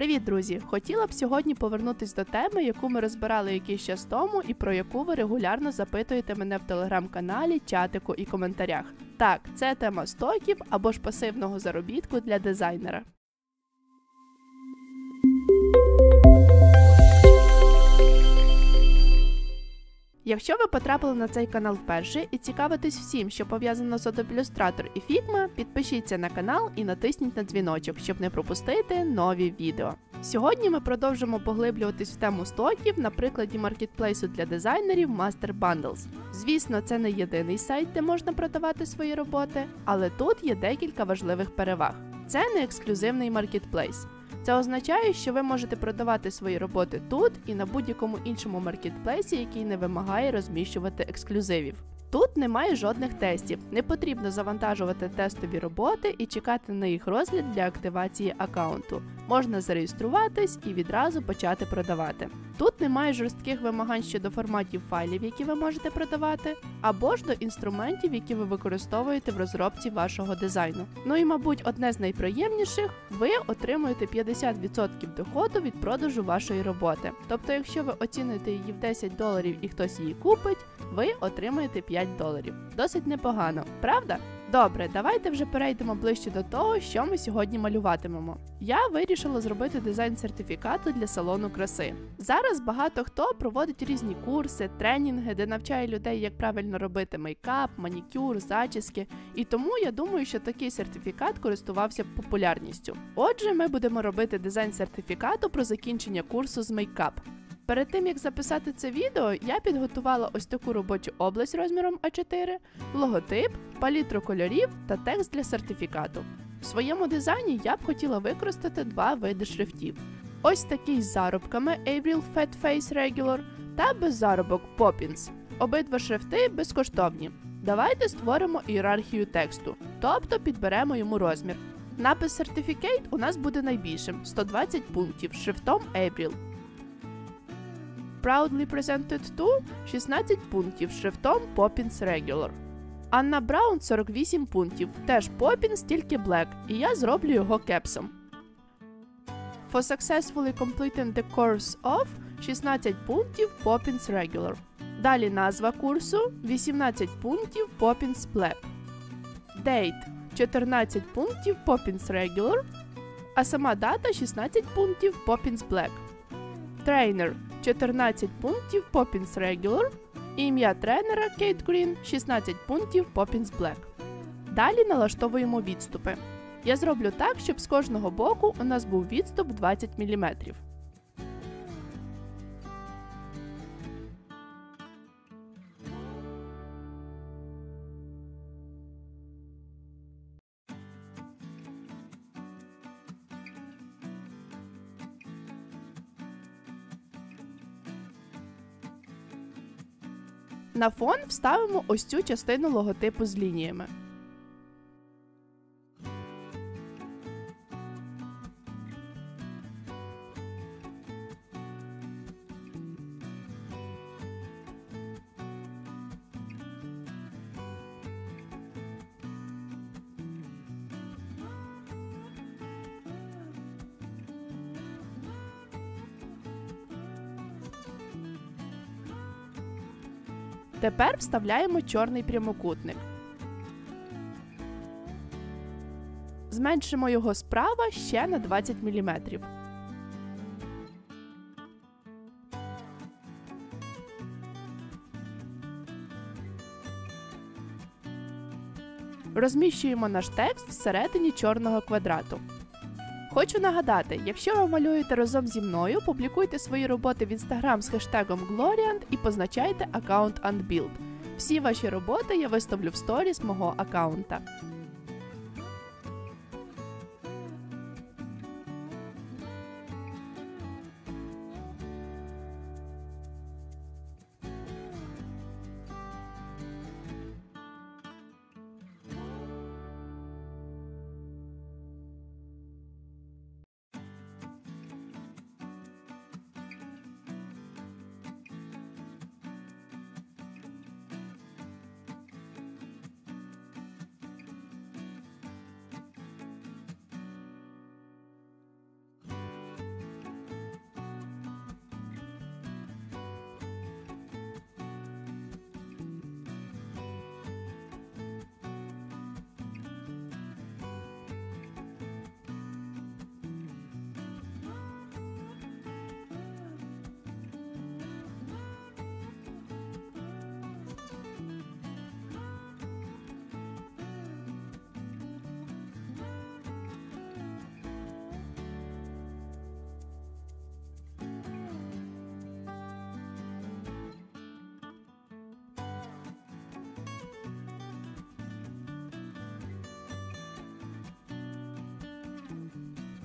Привіт, друзі! Хотіла б сьогодні повернутися до теми, яку ми розбирали якийсь час тому і про яку ви регулярно запитуєте мене в телеграм-каналі, чатику і коментарях. Так, це тема стоків або ж пасивного заробітку для дизайнера. Якщо ви потрапили на цей канал вперше і цікавитесь всім, що пов'язано з Adobe Illustrator і Figma, підпишіться на канал і натисніть на дзвіночок, щоб не пропустити нові відео. Сьогодні ми продовжимо поглиблюватись в тему стоків на прикладі маркетплейсу для дизайнерів MasterBundles. Звісно, це не єдиний сайт, де можна продавати свої роботи, але тут є декілька важливих переваг. Це не ексклюзивний маркетплейс. Це означає, що ви можете продавати свої роботи тут і на будь-якому іншому маркетплейсі, який не вимагає розміщувати ексклюзивів. Тут немає жодних тестів, не потрібно завантажувати тестові роботи і чекати на їх розгляд для активації аккаунту. Можна зареєструватись і відразу почати продавати. Тут немає жорстких вимагань щодо форматів файлів, які ви можете продавати, або ж до інструментів, які ви використовуєте в розробці вашого дизайну. Ну і, мабуть, одне з найприємніших – ви отримуєте 50% доходу від продажу вашої роботи. Тобто, якщо ви оціните її в $10 і хтось її купить, ви отримаєте $5. Досить непогано, правда? Добре, давайте вже перейдемо ближче до того, що ми сьогодні малюватимемо. Я вирішила зробити дизайн сертифікату для салону краси. Зараз багато хто проводить різні курси, тренінги, де навчає людей, як правильно робити мейкап, манікюр, зачіски. І тому я думаю, що такий сертифікат користувався популярністю. Отже, ми будемо робити дизайн сертифікату про закінчення курсу з мейкап. Перед тим, як записати це відео, я підготувала ось таку робочу область розміром А4, логотип, палітру кольорів та текст для сертифікату. В своєму дизайні я б хотіла використати два види шрифтів. Ось такий з заробками April Fat Face Regular та без заробок Poppins. Обидва шрифти безкоштовні. Давайте створимо ієрархію тексту, тобто підберемо йому розмір. Напис Certificate у нас буде найбільшим – 120 пунктів, шрифтом April. Proudly Presented To – 16 пунктів, шрифтом Poppins Regular. Анна Браун – 48 пунктів, теж Poppins, тільки Black, і я зроблю його кепсом. For Successfully Completing the Course Of – 16 пунктів, Poppins Regular. Далі назва курсу – 18 пунктів, Poppins Black. Date – 14 пунктів, Poppins Regular, а сама дата – 16 пунктів, Poppins Black. Trainer – 14 пунктів, Poppins Regular, і ім'я тренера Кейт Грін, 16 пунктів, Poppins Black. Далі налаштовуємо відступи. Я зроблю так, щоб з кожного боку у нас був відступ 20 мм. На фон вставимо ось цю частину логотипу з лініями. Тепер вставляємо чорний прямокутник. Зменшимо його справа ще на 20 мм. Розміщуємо наш текст всередині чорного квадрату. Хочу нагадати, якщо ви малюєте разом зі мною, публікуйте свої роботи в Instagram з хештегом GloryANT і позначайте аккаунт ant.build. Всі ваші роботи я виставлю в сторіс мого аккаунта.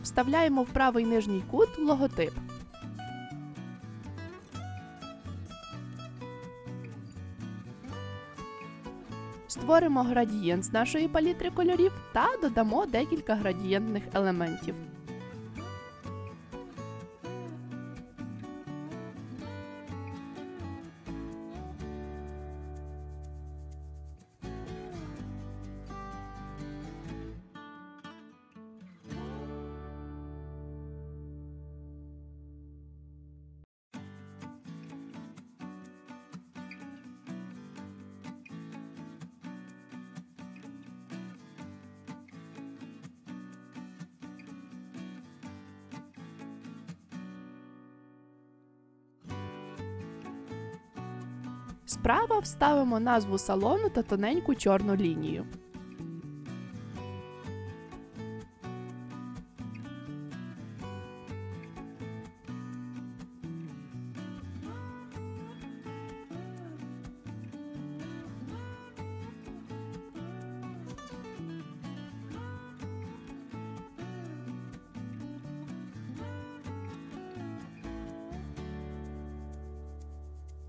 вставляємо в правий нижній кут логотип. Створимо градієнт з нашої палітри кольорів та додамо декілька градієнтних елементів. Справа вставимо назву салону та тоненьку чорну лінію.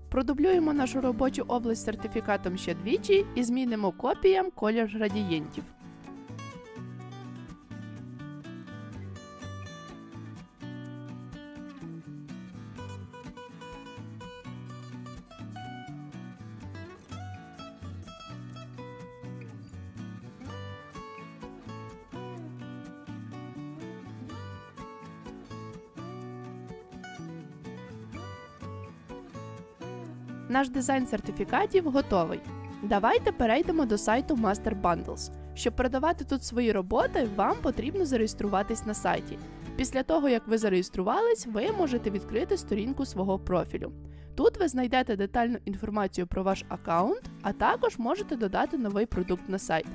Продублюємо нашу робочу область сертифікатом ще двічі і змінимо копіям колір градієнтів. Наш дизайн сертифікатів готовий. Давайте перейдемо до сайту MasterBundles. Щоб продавати тут свої роботи, вам потрібно зареєструватись на сайті. Після того, як ви зареєструвались, ви можете відкрити сторінку свого профілю. Тут ви знайдете детальну інформацію про ваш аккаунт, а також можете додати новий продукт на сайт.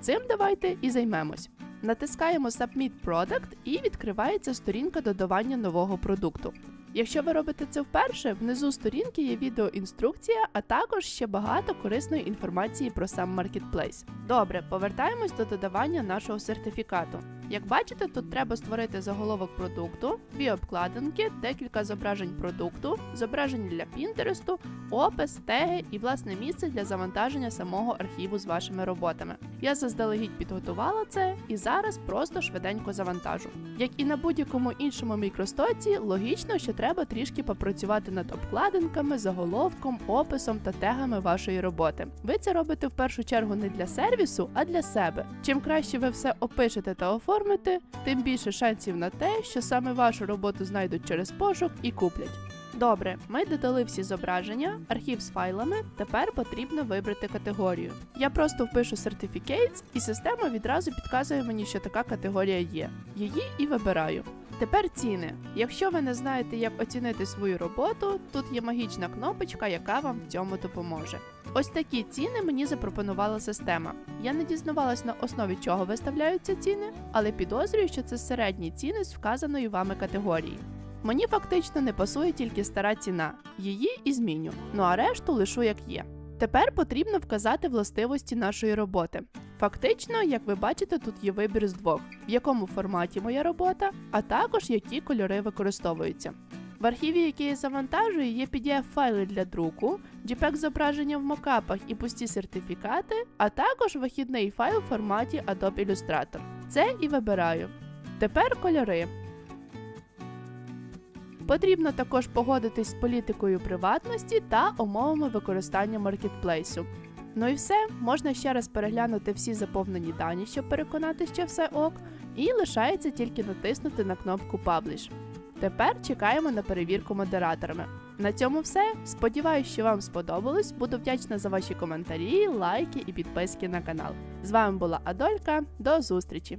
Цим давайте і займемось. Натискаємо Submit Product і відкривається сторінка додавання нового продукту. Якщо ви робите це вперше, внизу сторінки є відеоінструкція, а також ще багато корисної інформації про сам маркетплейс. Добре, повертаємось до додавання нашого сертифікату. Як бачите, тут треба створити заголовок продукту, дві обкладинки, декілька зображень продукту, зображень для Пінтересту, опис, теги і власне місце для завантаження самого архіву з вашими роботами. Я заздалегідь підготувала це і зараз просто швиденько завантажу. Як і на будь-якому іншому мікростоці, логічно, що треба трішки попрацювати над обкладинками, заголовком, описом та тегами вашої роботи. Ви це робите в першу чергу не для сервісу, а для себе. Чим краще ви все опишете та оформите, тим більше шансів на те, що саме вашу роботу знайдуть через пошук і куплять. Добре, ми додали всі зображення, архів з файлами, тепер потрібно вибрати категорію. Я просто впишу Certificates і система відразу підказує мені, що така категорія є. Її і вибираю. Тепер ціни. Якщо ви не знаєте, як оцінити свою роботу, тут є магічна кнопочка, яка вам в цьому допоможе. Ось такі ціни мені запропонувала система. Я не дізнавалась, на основі чого виставляються ціни, але підозрюю, що це середні ціни з вказаної вами категорії. Мені фактично не пасує тільки стара ціна, її і зміню, ну а решту лишу як є. Тепер потрібно вказати властивості нашої роботи. Фактично, як ви бачите, тут є вибір з двох, в якому форматі моя робота, а також які кольори використовуються. В архіві, який я завантажую, є PDF-файли для друку, JPEG-зображення в мокапах і пусті сертифікати, а також вихідний файл в форматі Adobe Illustrator. Це і вибираю. Тепер кольори. Потрібно також погодитись з політикою приватності та умовами використання маркетплейсу. Ну і все, можна ще раз переглянути всі заповнені дані, щоб переконатися, що все ок, і лишається тільки натиснути на кнопку Publish. Тепер чекаємо на перевірку модераторами. На цьому все. Сподіваюсь, що вам сподобалось. Буду вдячна за ваші коментарі, лайки і підписки на канал. З вами була Адолька. До зустрічі!